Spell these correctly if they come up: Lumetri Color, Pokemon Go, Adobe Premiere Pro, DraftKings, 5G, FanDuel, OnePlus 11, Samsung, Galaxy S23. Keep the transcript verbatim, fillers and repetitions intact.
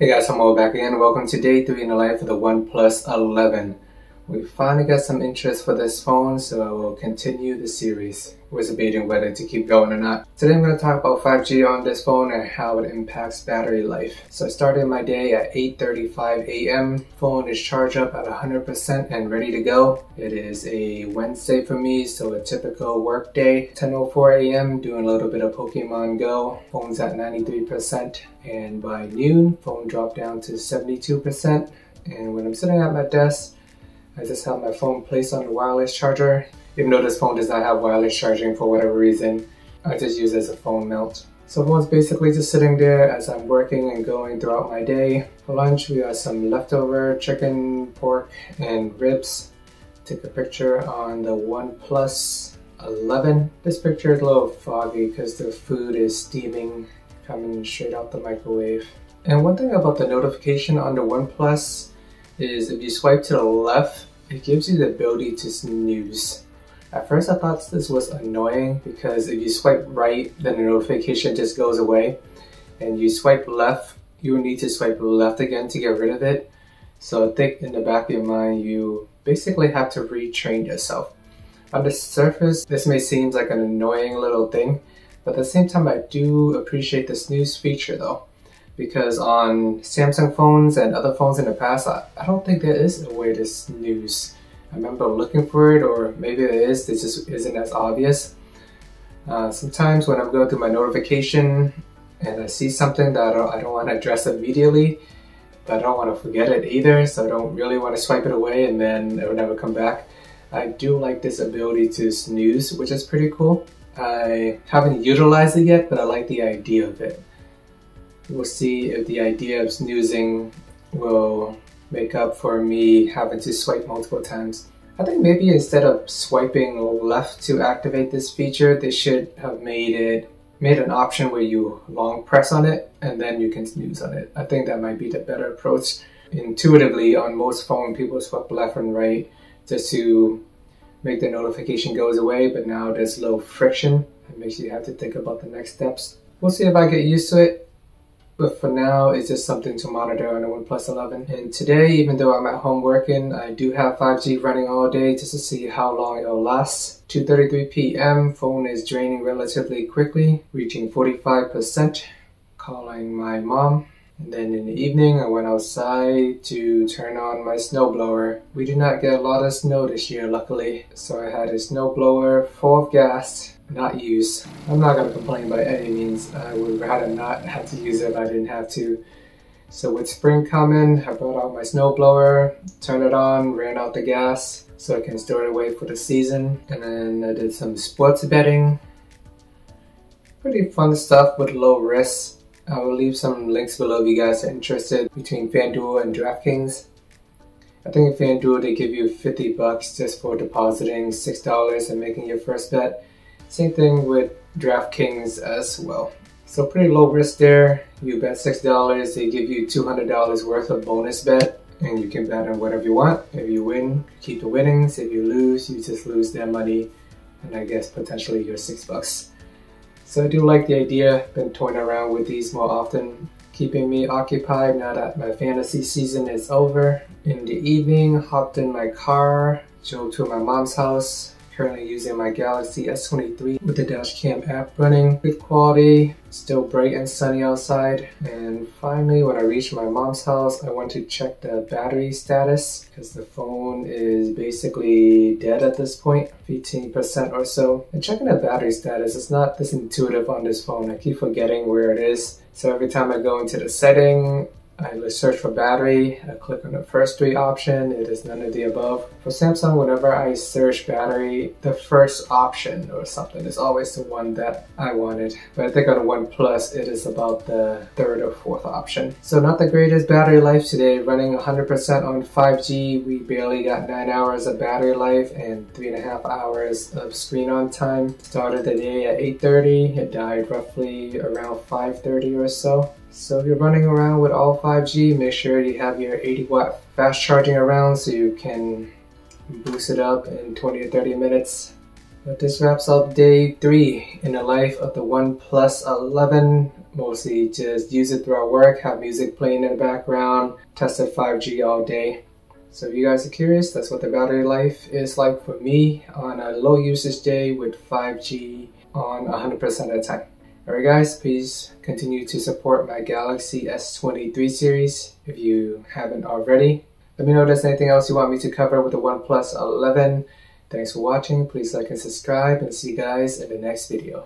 Hey guys, I'm Mo back again. Welcome to day three in the life of the OnePlus eleven. We finally got some interest for this phone, so we'll continue the series. Was debating whether to keep going or not. Today I'm going to talk about five G on this phone and how it impacts battery life. So I started my day at eight thirty-five a m Phone is charged up at one hundred percent and ready to go. It is a Wednesday for me, so a typical work day. ten oh four a m doing a little bit of Pokemon Go. Phone's at ninety-three percent, and by noon, phone dropped down to seventy-two percent. And when I'm sitting at my desk, I just have my phone placed on the wireless charger. Even though this phone does not have wireless charging for whatever reason, I just use it as a phone mount. So phone's basically just sitting there as I'm working and going throughout my day. For lunch, we got some leftover chicken, pork, and ribs. Took a picture on the OnePlus eleven. This picture is a little foggy because the food is steaming, coming straight out the microwave. And one thing about the notification on the OnePlus is if you swipe to the left, it gives you the ability to snooze. At first I thought this was annoying because if you swipe right, then the notification just goes away. And you swipe left, you will need to swipe left again to get rid of it. So I think in the back of your mind, you basically have to retrain yourself. On the surface, this may seem like an annoying little thing, but at the same time, I do appreciate the snooze feature though. Because on Samsung phones and other phones in the past, I, I don't think there is a way to snooze. I remember looking for it, or maybe there is, it just isn't as obvious. Uh, sometimes when I'm going through my notification and I see something that I don't, I don't want to address immediately, but I don't want to forget it either, so I don't really want to swipe it away and then it will never come back. I do like this ability to snooze, which is pretty cool. I haven't utilized it yet, but I like the idea of it. We'll see if the idea of snoozing will make up for me having to swipe multiple times. I think maybe instead of swiping left to activate this feature, they should have made it made an option where you long press on it and then you can snooze on it. I think that might be the better approach. Intuitively, on most phones, people swipe left and right just to make the notification goes away, but now there's low friction. It makes you have to think about the next steps. We'll see if I get used to it. But for now, it's just something to monitor on the OnePlus eleven. And today, even though I'm at home working, I do have five G running all day just to see how long it'll last. two thirty-three p m, phone is draining relatively quickly, reaching forty-five percent, calling my mom. And then in the evening, I went outside to turn on my snowblower. We did not get a lot of snow this year, luckily. So I had a snowblower full of gas. Not use. I'm not going to complain by any means. I would rather not have to use it if I didn't have to. So with spring coming, I brought out my snowblower, turned it on, ran out the gas so I can store it away for the season. And then I did some sports betting. Pretty fun stuff with low risk. I will leave some links below if you guys are interested between FanDuel and DraftKings. I think at FanDuel they give you fifty bucks just for depositing six dollars and making your first bet. Same thing with DraftKings as well. So pretty low risk there. You bet six dollars, they give you two hundred dollars worth of bonus bet, and you can bet on whatever you want. If you win, keep the winnings. If you lose, you just lose their money, and I guess potentially your six bucks. So I do like the idea. Been toying around with these more often, keeping me occupied now that my fantasy season is over. In the evening, hopped in my car, drove to my mom's house. Currently using my Galaxy S twenty-three with the dash cam app running. Good quality, still bright and sunny outside. And finally, when I reached my mom's house, I went to check the battery status because the phone is basically dead at this point, fifteen percent or so. And checking the battery status is not this intuitive on this phone. I keep forgetting where it is. So every time I go into the setting, I search for battery, I click on the first three option, it is none of the above. For Samsung, whenever I search battery, the first option or something is always the one that I wanted. But I think on OnePlus, it is about the third or fourth option. So not the greatest battery life today, running one hundred percent on five G. We barely got nine hours of battery life and three and a half hours of screen on time. Started the day at eight thirty, it died roughly around five thirty or so. So if you're running around with all five G, make sure you have your eighty watt fast charging around so you can boost it up in twenty or thirty minutes. But this wraps up day three in the life of the OnePlus eleven mostly just use it throughout work, have music playing in the background, tested five G all day. So if you guys are curious, that's what the battery life is like for me on a low usage day with five G on one hundred percent of the time. Alright guys, please continue to support my Galaxy S twenty-three series if you haven't already. Let me know if there's anything else you want me to cover with the OnePlus eleven. Thanks for watching, please like and subscribe, and see you guys in the next video.